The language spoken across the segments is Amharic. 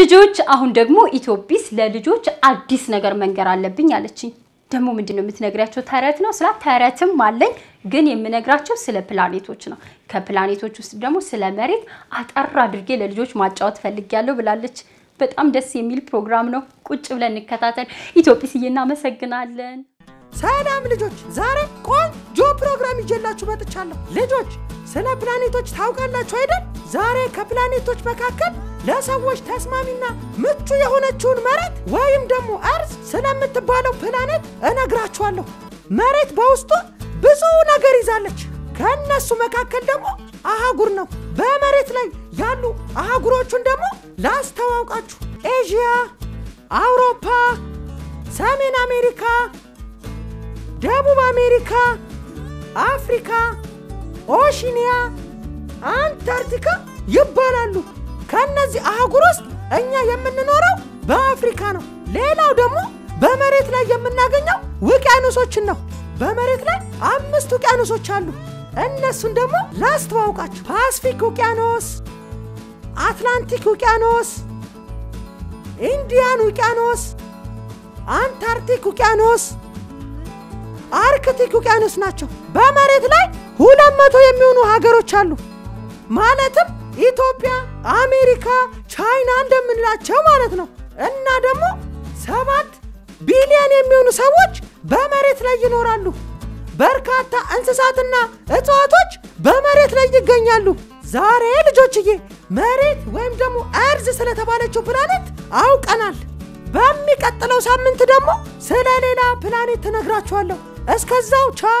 ልጆች አሁን ደግሞ ኢትዮጲስ ለልጆች አዲስ ነገር መንገር አለብኝ አለችኝ። ደግሞ ምንድነው የምትነግራቸው? ተረት ነው። ስለ ተረትም ማለኝ ግን የምነግራቸው ስለ ፕላኔቶች ነው። ከፕላኔቶች ውስጥ ደግሞ ስለ መሬት አጣራ አድርጌ ለልጆች ማጫወት ፈልጋለሁ ብላለች። በጣም ደስ የሚል ፕሮግራም ነው። ቁጭ ብለን እንከታተል። ኢትዮጲስዬ እናመሰግናለን። ሰላም ልጆች፣ ዛሬ ቆንጆ ፕሮግራም ይዤላችሁ መጥቻለሁ። ልጆች ስለ ፕላኔቶች ታውቃላችሁ አይደል? ዛሬ ከፕላኔቶች መካከል ለሰዎች ተስማሚና ምቹ የሆነችውን መሬት ወይም ደግሞ አርዝ ስለምትባለው ፕላኔት እነግራችኋለሁ። መሬት በውስጡ ብዙ ነገር ይዛለች። ከነሱ መካከል ደግሞ አሃጉር ነው። በመሬት ላይ ያሉ አሃጉሮቹን ደግሞ ላስተዋውቃችሁ። ኤዥያ፣ አውሮፓ፣ ሰሜን አሜሪካ፣ ደቡብ አሜሪካ፣ አፍሪካ፣ ኦሺኒያ፣ አንታርክቲካ ይባላሉ። ከነዚህ አህጉር ውስጥ እኛ የምንኖረው በአፍሪካ ነው። ሌላው ደግሞ በመሬት ላይ የምናገኘው ውቅያኖሶችን ነው። በመሬት ላይ 5 ውቅያኖሶች አሉ። እነሱን ደግሞ ላስተዋውቃችሁ። ፓሲፊክ ውቅያኖስ፣ አትላንቲክ ውቅያኖስ፣ ኢንዲያን ውቅያኖስ፣ አንታርክቲክ ውቅያኖስ፣ አርክቲክ ውቅያኖስ ናቸው። በመሬት ላይ 200 የሚሆኑ ሀገሮች አሉ። ማለትም ኢትዮጵያ፣ አሜሪካ፣ ቻይና እንደምንላቸው ማለት ነው። እና ደግሞ 7 ቢሊዮን የሚሆኑ ሰዎች በመሬት ላይ ይኖራሉ። በርካታ እንስሳትና እጽዋቶች በመሬት ላይ ይገኛሉ። ዛሬ ልጆችዬ መሬት ወይም ደግሞ አርዝ ስለተባለችው ፕላኔት አውቀናል። በሚቀጥለው ሳምንት ደግሞ ስለሌላ ፕላኔት ተነግራችኋለሁ። እስከዛው ቻው።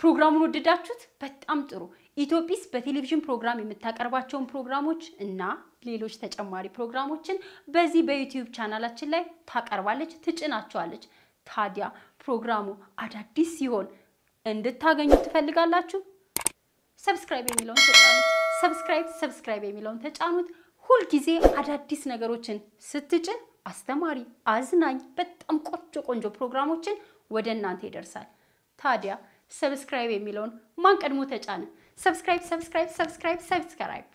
ፕሮግራሙን ወደዳችሁት? በጣም ጥሩ። ኢትዮጲስ በቴሌቪዥን ፕሮግራም የምታቀርባቸውን ፕሮግራሞች እና ሌሎች ተጨማሪ ፕሮግራሞችን በዚህ በዩቲዩብ ቻናላችን ላይ ታቀርባለች፣ ትጭናቸዋለች። ታዲያ ፕሮግራሙ አዳዲስ ሲሆን እንድታገኙ ትፈልጋላችሁ? ሰብስክራይብ የሚለውን ተጫኑት። ሰብስክራይብ የሚለውን ተጫኑት። ሁሉ ጊዜ አዳዲስ ነገሮችን ስትጭን አስተማሪ፣ አዝናኝ፣ በጣም ቆንጆ ፕሮግራሞችን ወደ እናንተ ይደርሳል። ታዲያ ሰብስክራይብ የሚለውን ማን ቀድሞ ተጫነ? ሰብስክራይብ